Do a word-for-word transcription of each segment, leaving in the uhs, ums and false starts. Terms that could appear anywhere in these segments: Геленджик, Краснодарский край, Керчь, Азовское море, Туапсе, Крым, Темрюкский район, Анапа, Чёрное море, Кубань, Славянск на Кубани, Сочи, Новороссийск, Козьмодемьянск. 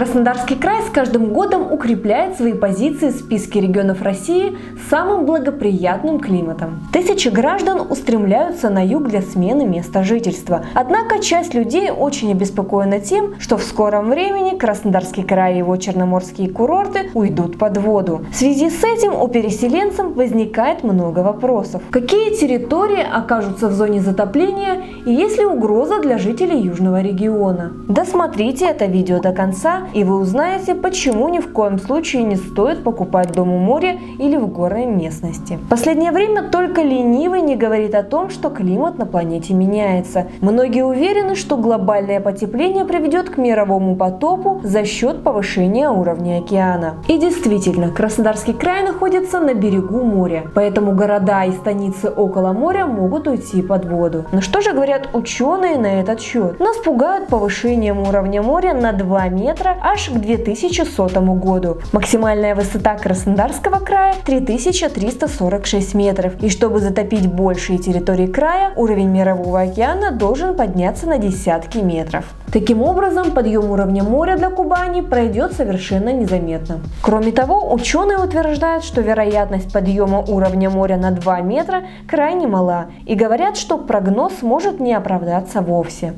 Краснодарский край с каждым годом укрепляет свои позиции в списке регионов России с самым благоприятным климатом. Тысячи граждан устремляются на юг для смены места жительства. Однако часть людей очень обеспокоена тем, что в скором времени Краснодарский край и его черноморские курорты уйдут под воду. В связи с этим у переселенцев возникает много вопросов. Какие территории окажутся в зоне затопления и есть ли угроза для жителей южного региона? Досмотрите это видео до конца, и вы узнаете, почему ни в коем случае не стоит покупать дом у моря или в горной местности. В последнее время только ленивый не говорит о том, что климат на планете меняется. Многие уверены, что глобальное потепление приведет к мировому потопу за счет повышения уровня океана. И действительно, Краснодарский край находится на берегу моря, поэтому города и станицы около моря могут уйти под воду. Но что же говорят ученые на этот счет? Нас пугают повышением уровня моря на два метра аж к две тысячи сотому году. Максимальная высота Краснодарского края три тысячи триста сорок шесть метров. И чтобы затопить большие территории края, уровень мирового океана должен подняться на десятки метров. Таким образом, подъем уровня моря для Кубани пройдет совершенно незаметно. Кроме того, ученые утверждают, что вероятность подъема уровня моря на два метра крайне мала, и говорят, что прогноз может не оправдаться вовсе.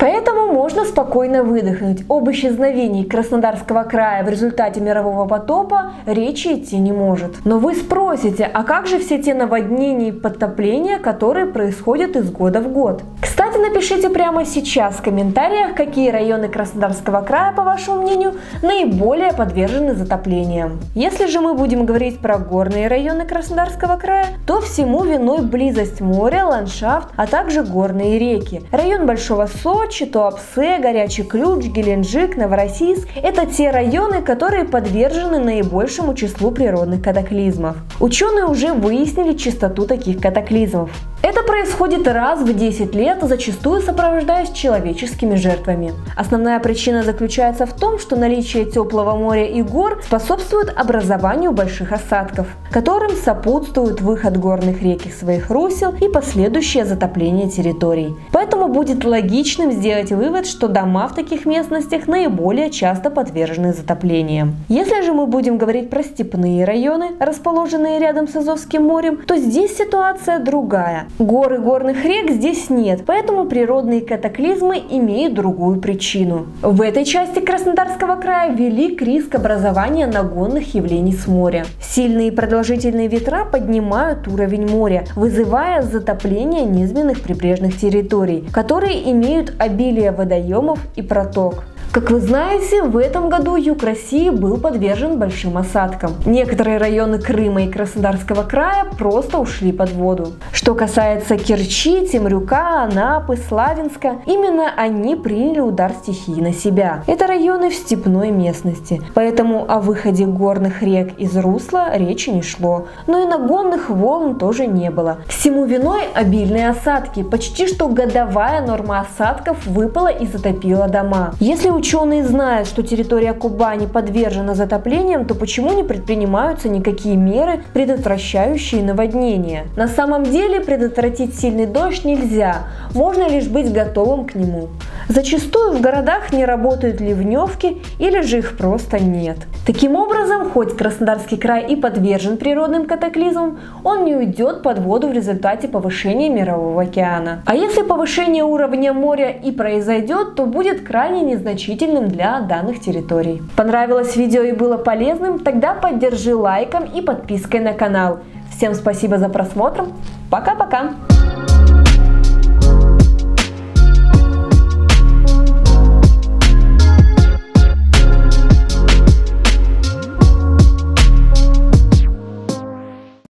Поэтому можно спокойно выдохнуть. Об исчезновении Краснодарского края в результате мирового потопа речи идти не может. Но вы спросите, а как же все те наводнения и подтопления, которые происходят из года в год? Кстати, напишите прямо сейчас в комментариях, какие районы Краснодарского края, по вашему мнению, наиболее подвержены затоплениям. Если же мы будем говорить про горные районы Краснодарского края, то всему виной близость моря, ландшафт, а также горные реки. Район Большого Сочи, Туапсе, Горячий Ключ, Геленджик, Новороссийск – это те районы, которые подвержены наибольшему числу природных катаклизмов. Ученые уже выяснили частоту таких катаклизмов. Это происходит раз в десять лет, зачастую сопровождаясь человеческими жертвами. Основная причина заключается в том, что наличие теплого моря и гор способствует образованию больших осадков, которым сопутствует выход горных рек из своих русел и последующее затопление территорий. Поэтому будет логичным сделать вывод, что дома в таких местностях наиболее часто подвержены затоплениям. Если же мы будем говорить про степные районы, расположенные рядом с Азовским морем, то здесь ситуация другая. Горы, горных рек здесь нет, поэтому природные катаклизмы имеют другую причину. В этой части Краснодарского края велик риск образования нагонных явлений с моря. Сильные и продолжительные ветра поднимают уровень моря, вызывая затопление низменных прибрежных территорий, которые имеют обилие водоемов и проток. Как вы знаете, в этом году юг России был подвержен большим осадкам. Некоторые районы Крыма и Краснодарского края просто ушли под воду. Что касается Керчи, Темрюка, Анапы, Славянска, именно они приняли удар стихии на себя. Это районы в степной местности, поэтому о выходе горных рек из русла речи не шло. Но и нагонных волн тоже не было. Всему виной обильные осадки. Почти что годовая норма осадков выпала и затопила дома. Если у Ученые знают, что территория Кубани подвержена затоплениям, то почему не предпринимаются никакие меры, предотвращающие наводнения? На самом деле предотвратить сильный дождь нельзя, можно лишь быть готовым к нему. Зачастую в городах не работают ливневки или же их просто нет. Таким образом, хоть Краснодарский край и подвержен природным катаклизмам, он не уйдет под воду в результате повышения мирового океана. А если повышение уровня моря и произойдет, то будет крайне незначительным для данных территорий. Понравилось видео и было полезным? Тогда поддержи лайком и подпиской на канал. Всем спасибо за просмотр. Пока-пока!